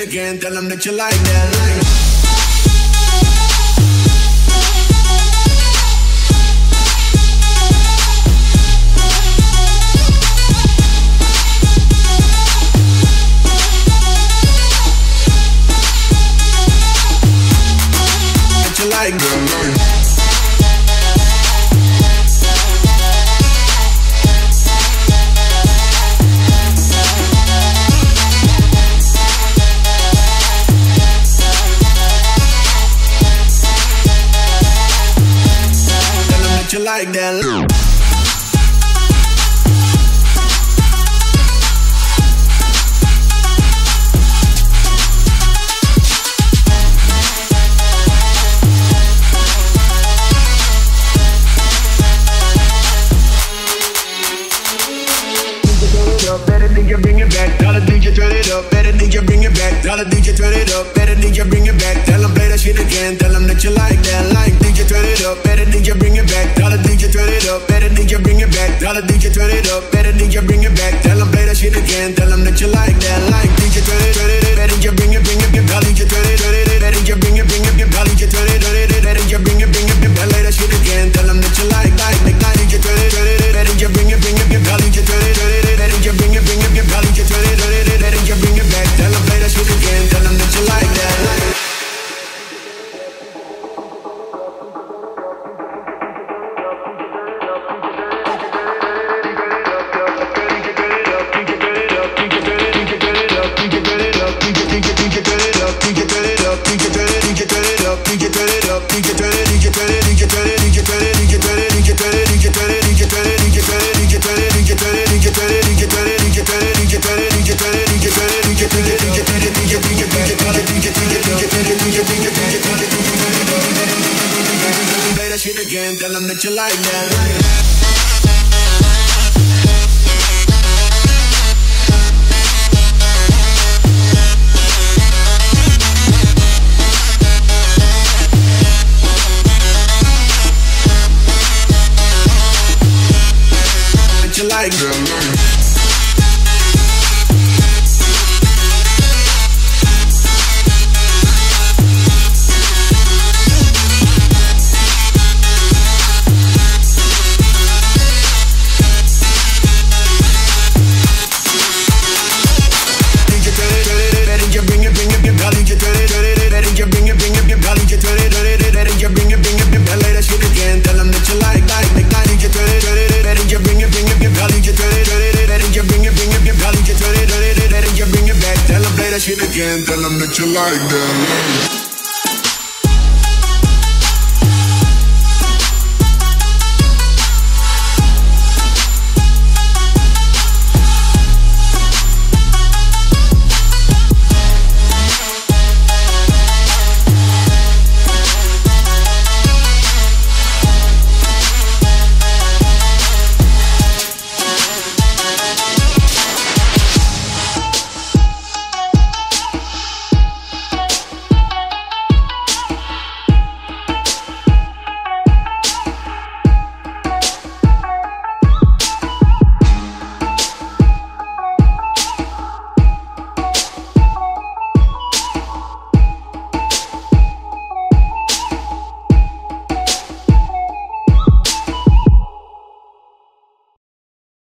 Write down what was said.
Again, tell them that you like that. Like that. Tell the DJ turn it up, better DJ bring it back. Tell them play that shit again, tell them that you like that. Like DJ turn it up, better DJ bring it back. Tell the DJ turn it up, better DJ bring it back. Tell the DJ turn it up, better DJ bring it back. Tell them play that shit again, tell them that you like that. Like DJ turn it up, better DJ bring it, bring it. Tell DJ turn it up, better DJ bring it, bring it. Tell DJ turn it up, better DJ bring it, bring it. Tell play that shit again, tell them that you like that. DJ turn it up, better DJ bring it, bring it. Tell DJ turn it up, better DJ bring it, bring it. Tell DJ turn it up, better DJ bring it back. Tell them play that shit again. And tell them that you like that. Again, tell them that you like that. Again, tell them that you like them.